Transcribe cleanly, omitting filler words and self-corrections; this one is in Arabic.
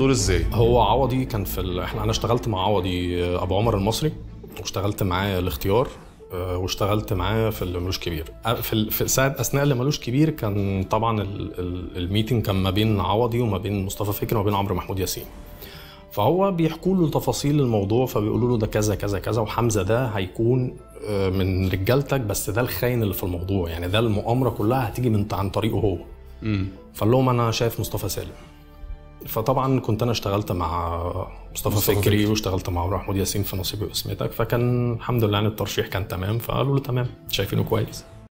دول ازاي؟ هو عوضي كان في انا اشتغلت مع عوضي ابو عمر المصري، واشتغلت معاه الاختيار، واشتغلت معاه في اللي ملوش كبير. في ساعة اثناء اللي ملوش كبير كان طبعا الميتنج كان ما بين عوضي وما بين مصطفى فكري وما بين عمرو محمود ياسين. فهو بيحكوا له تفاصيل الموضوع، فبيقولوا له ده كذا كذا كذا، وحمزه ده هيكون من رجالتك، بس ده الخاين اللي في الموضوع، يعني ده المؤامره كلها هتيجي من عن طريقه هو. فقال لهم انا شايف مصطفى سالم. فطبعا كنت انا اشتغلت مع مصطفى فكري واشتغلت مع عمرو محمود ياسين في نصيبي واسمتك، فكان الحمد لله ان الترشيح كان تمام، فقالوا له تمام شايفينه كويس.